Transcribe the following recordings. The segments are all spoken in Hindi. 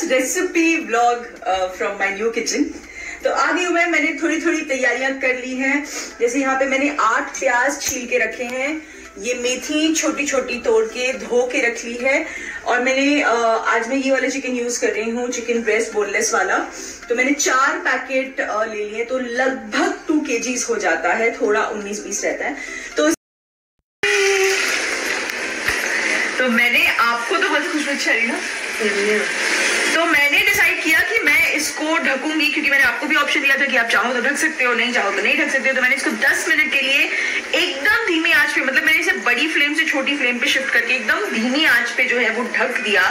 First recipe vlog from my new kitchen. तो आ गई हूँ मैं, मैंने थोड़ी थोड़ी तैयारियां कर ली हैं। जैसे यहाँ पे मैंने 8 प्याज छील के रखे हैं, ये मेथी छोटी छोटी तोड़ के धो के रख ली है, और मैंने आज मैं ये वाला चिकन यूज कर रही हूँ, चिकन ब्रेस्ट बोनलेस वाला। तो मैंने 4 पैकेट ले लिए, तो लगभग 2 kg हो जाता है, थोड़ा 19-20 रहता है। तो मैंने आपको तो बहुत खुशबू अच्छी आ रही ना, तो मैंने डिसाइड किया कि मैं इसको ढकूंगी, क्योंकि मैंने आपको भी ऑप्शन दिया था कि आप चाहो तो ढक सकते हो, नहीं चाहो तो नहीं ढक सकते हो। तो मैंने इसको 10 मिनट के लिए एकदम धीमी आंच पे, मतलब मैंने इसे बड़ी फ्लेम से छोटी फ्लेम पे शिफ्ट करके एकदम धीमी आंच पे जो है वो ढक दिया,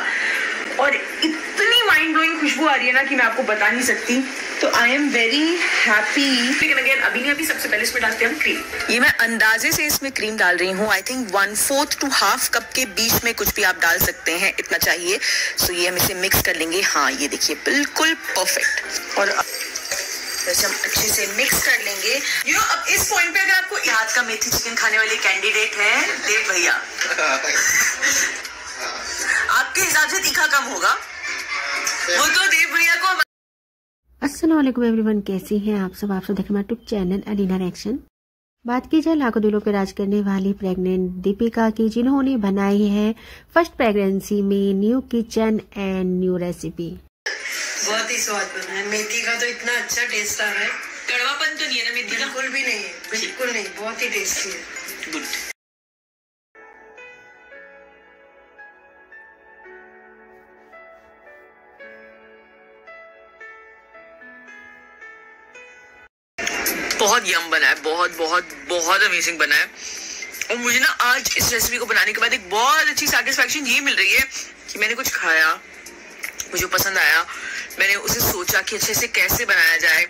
और इतनी माइंड ब्लोइंग खुशबू आ रही है ना कि मैं आपको बता नहीं सकती। तो आई एम वेरी हैप्पी। लेकिन अगेन अभी सबसे पहले इसमें डालते हैं हम क्रीम। ये मैं अंदाजे से इसमें क्रीम डाल रही हूँ, आई थिंक 1/4 to ½ कप के बीच में कुछ भी आप डाल सकते हैं, इतना चाहिए। सो ये हम इसे मिक्स कर लेंगे। हाँ ये देखिए बिल्कुल परफेक्ट, और जैसे हम अच्छे से मिक्स कर लेंगे। यू नो, अब इस पॉइंट पे अगर आपको याद का मेथी चिकन खाने वाले कैंडिडेट हैं देव भैया, आपके हिसाब से तीखा कम होगा वो तो देव भैया को। अस्सलाम वालेकुम एवरीवन, कैसी हैं आप सब? आप सब देख रहे हैं यूट्यूब चैनल अलीना रिएक्शन। बात की जाए लाखों दिलों पर राज करने वाली प्रेग्नेंट दीपिका की, जिन्होंने बनाई है फर्स्ट प्रेगनेंसी में new kitchen and new recipe. बहुत ही स्वाद बना है, मेथी का तो इतना अच्छा टेस्ट आ रहा है। कड़वापन तो नहीं है ना मेथी का? बिल्कुल भी नहीं है, बिल्कुल नहीं, बहुत ही टेस्टी है। गुड। बहुत यम बना है, बहुत बहुत बहुत अमेजिंग बना है। और मुझे ना आज इस रेसिपी को बनाने के बाद एक बहुत अच्छी सेटिस्फेक्शन ये मिल रही है कि मैंने कुछ खाया, मुझे पसंद आया, मैंने उसे सोचा कि अच्छे से कैसे बनाया जाए।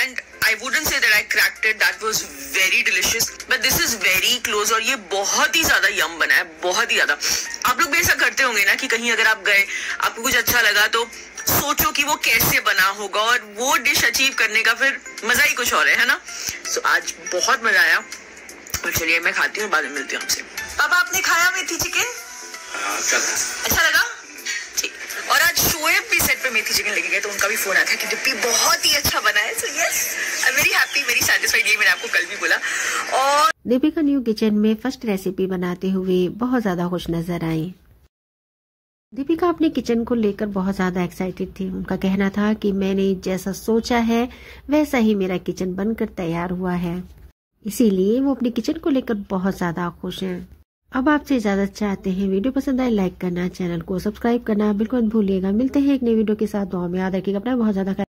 And I wouldn't say that I cracked it, that was very delicious, but this is very close. और ये बहुत ही ज्यादा यम बना है, बहुत ही ज्यादा। आप लोग भी ऐसा करते होंगे ना कि कहीं अगर आप गए, आपको कुछ अच्छा लगा तो सोचो कि वो कैसे बना होगा, और वो डिश अचीव करने का फिर मजा ही कुछ और है ना। सो आज बहुत मजा आया। और चलिए मैं खाती हूँ, बाद में मिलती हूँ आपसे। पापा आपने खाया मेथी चिकन? अच्छा लगा? और आज शोएब भी सेट पे मेथी चिकन लेके गए, तो उनका भी फोन आता है कि डिप्पी बहुत ही अच्छा बना है। So yes, I am very happy, very satisfied. ये मैंने आपको कल भी बोला। और दीपिका न्यू किचन में फर्स्ट रेसिपी बनाते हुए बहुत ज्यादा खुश नजर आई। दीपिका अपने किचन को लेकर बहुत ज्यादा एक्साइटेड थी। उनका कहना था कि मैंने जैसा सोचा है वैसा ही मेरा किचन बनकर तैयार हुआ है, इसीलिए वो अपने किचन को लेकर बहुत ज्यादा खुश है। अब आपसे इजाजत चाहते हैं। वीडियो पसंद आए लाइक करना, चैनल को सब्सक्राइब करना बिल्कुल मत भूलिएगा। मिलते हैं एक नई वीडियो के साथ। दुआ में याद रखिएगा अपना बहुत ज्यादा।